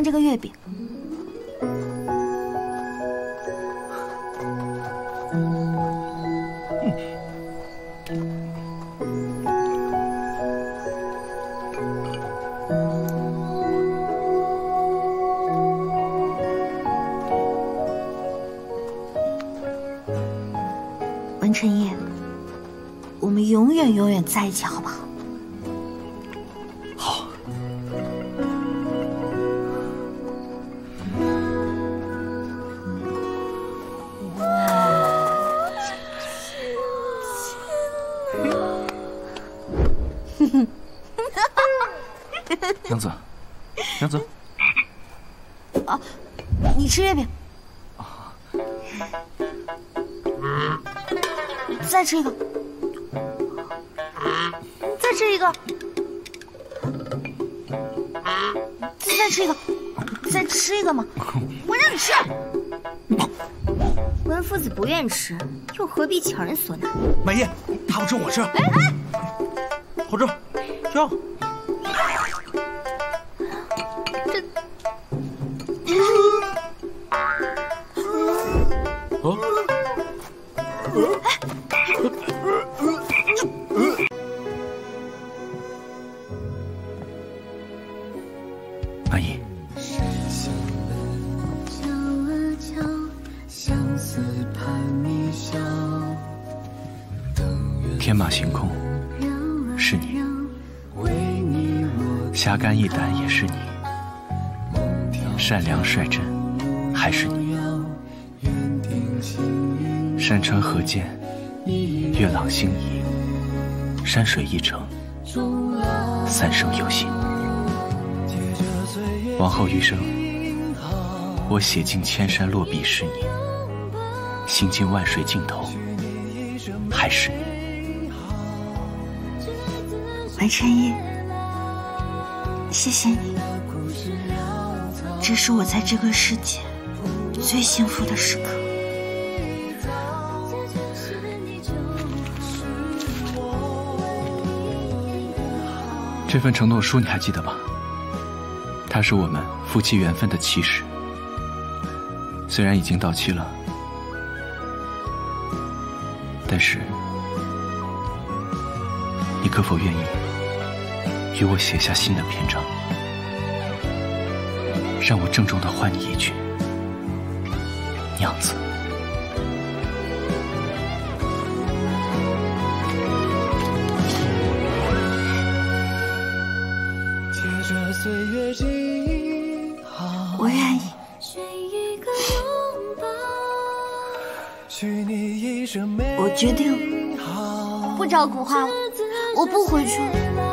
看这个月饼。文晨夜，我们永远在一起，好不好？ 娘子，娘子，啊，你吃月饼，啊、再吃一个，再吃一个，再吃一个，再吃一个嘛！我让你吃，文夫子不愿吃，又何必强人所难？满意，他不吃我吃，好吃，香。 阿姨，天马行空是你，侠肝义胆也是你，善良率真还是你，山川河涧，月朗星移，山水一程，三生有幸。 往后余生，我写尽千山落笔是你，行尽万水尽头还是你。文晨夜，谢谢你，这是我在这个世界最幸福的时刻。这份承诺书你还记得吗？ 它是我们夫妻缘分的起始，虽然已经到期了，但是你可否愿意与我写下新的篇章，让我郑重地唤你一句“娘子”？ 我愿意。我决定不找古画了，我不回去了。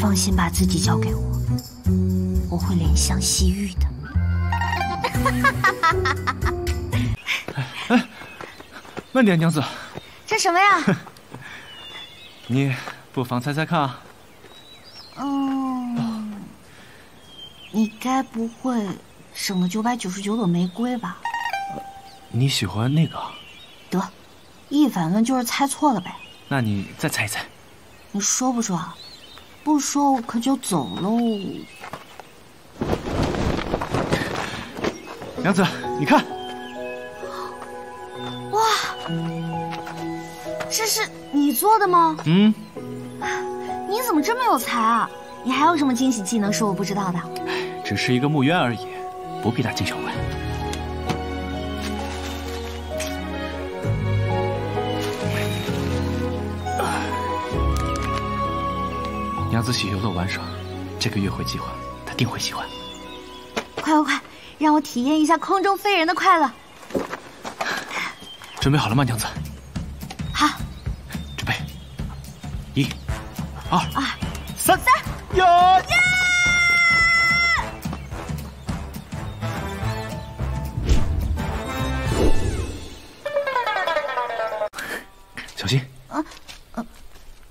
放心把自己交给我，我会怜香惜玉的。哎，慢点，娘子。这什么呀？你不妨猜猜看啊。嗯，你该不会省了999朵玫瑰吧？你喜欢那个？得，一反问就是猜错了呗。那你再猜一猜。你说不说啊？ 不说，我可就走喽。娘子，你看，哇，这是你做的吗？嗯，你怎么这么有才啊？你还有什么惊喜技能是我不知道的？只是一个墓园而已，不必大惊小怪。娘子喜游乐玩耍，这个约会计划她定会喜欢。快，让我体验一下空中飞人的快乐。准备好了吗，娘子？好。准备，1、2、3，呀！ 小心！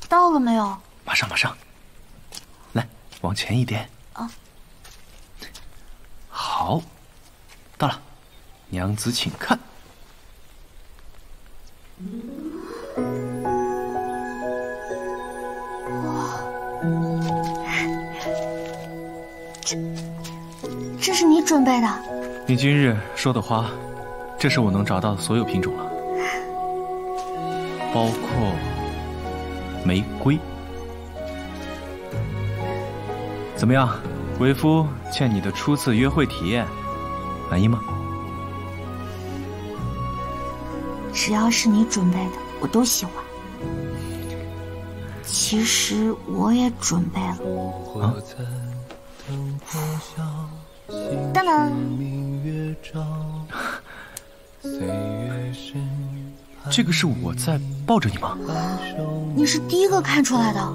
到了没有？马上，来，往前一点。好，到了，娘子请看。哇，这是你准备的？你今日说的花，这是我能找到的所有品种了。 包括玫瑰，怎么样？为夫欠你的初次约会体验，满意吗？只要是你准备的，我都喜欢。其实我也准备了。等等。 这个是我在抱着你吗？你是第一个看出来的。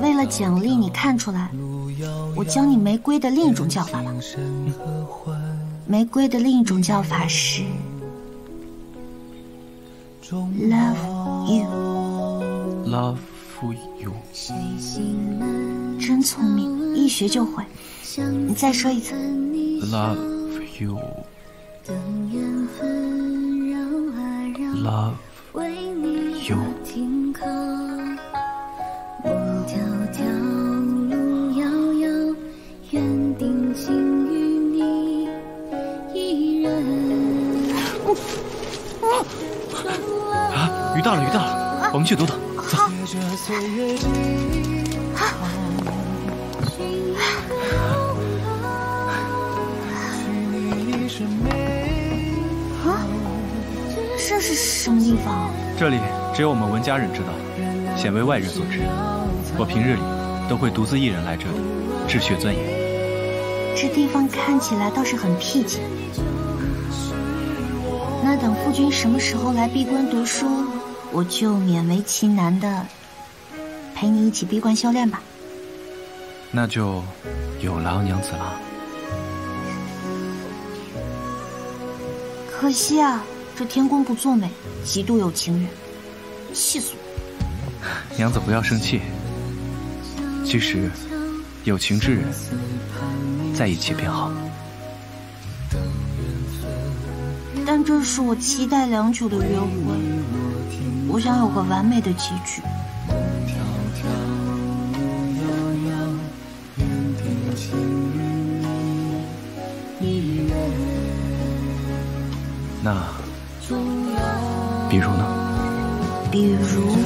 为了奖励你看出来，我教你玫瑰的另一种叫法吧。玫瑰的另一种叫法是 love you。love you。真聪明，一学就会。你再说一次。love you。 Love you。啊，雨到了，我们去躲躲。走。这是什么地方？这里只有我们文家人知道，鲜为外人所知。我平日里都会独自一人来这里，治学钻研。这地方看起来倒是很僻静。那等夫君什么时候来闭关读书，我就勉为其难的陪你一起闭关修炼吧。那就有劳娘子了。可惜啊。 这天公不作美，极度有情人，气死我！娘子不要生气。其实，有情之人在一起便好。但这是我期待良久的约会，我想有个完美的结局。那。 比如呢？比如，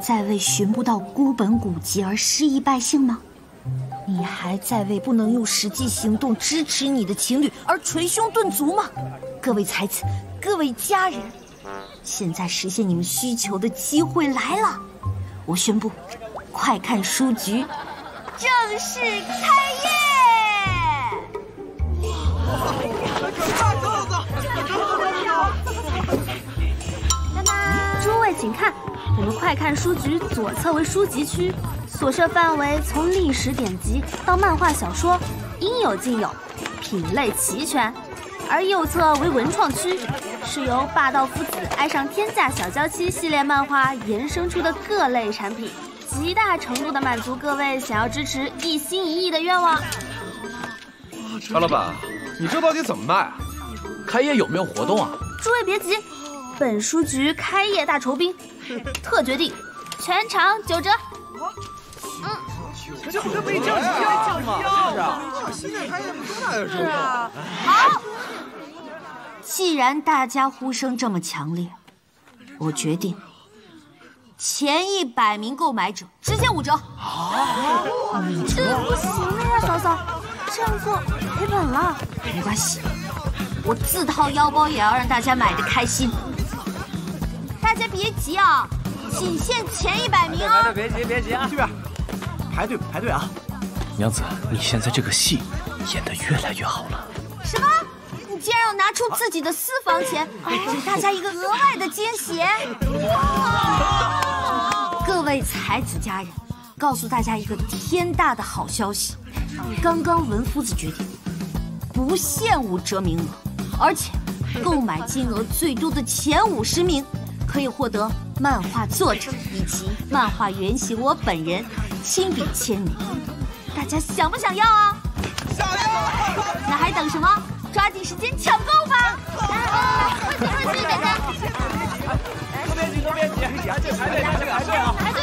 在为寻不到孤本古籍而失意败兴吗？你还在为不能用实际行动支持你的情侣而捶胸顿足吗？各位才子，各位佳人，现在实现你们需求的机会来了！我宣布，快看书局正式开业！大豆子，妈妈，诸位请看。 我们快看书局左侧为书籍区，所涉范围从历史典籍到漫画小说，应有尽有，品类齐全；而右侧为文创区，是由霸道夫子爱上天下小娇妻系列漫画延伸出的各类产品，极大程度的满足各位想要支持一心一意的愿望。高老板，你这到底怎么卖啊？开业有没有活动啊？诸位别急。本书局开业大酬宾，特决定，全场9折。这没叫呀，是不是？现在开业多大的事啊！好，既然大家呼声这么强烈，我决定。 前100名购买者直接5折。啊！这不行了呀，嫂嫂，这样做赔本了。没关系，我自掏腰包也要让大家买的开心。大家别急啊，仅限前100名啊！别急啊！这边排队啊！娘子，你现在这个戏演得越来越好了。什么？ 竟然要拿出自己的私房钱，给大家一个额外的惊喜！各位才子佳人，告诉大家一个天大的好消息：刚刚文夫子决定，不限5折名额，而且购买金额最多的前50名可以获得漫画作者以及漫画原型我本人亲笔签名。大家想不想要啊？想要！那还等什么？ 抓紧时间抢购吧！来，快去，大家！别急，排队啊！排队！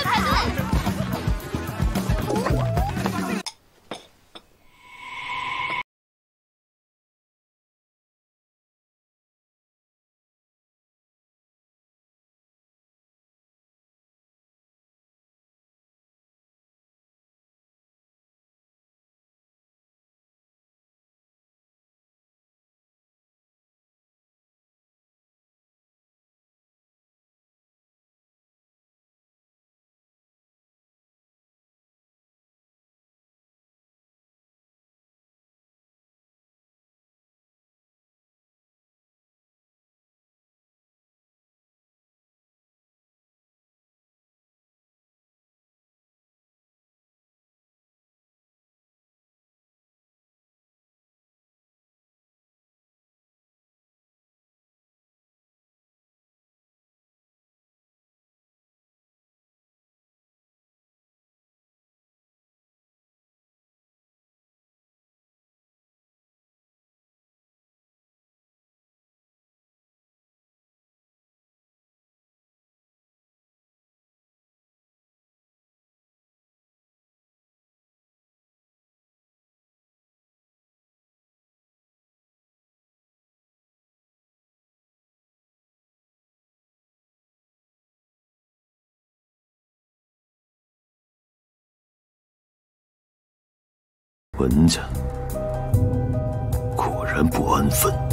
闻着，果然不安分。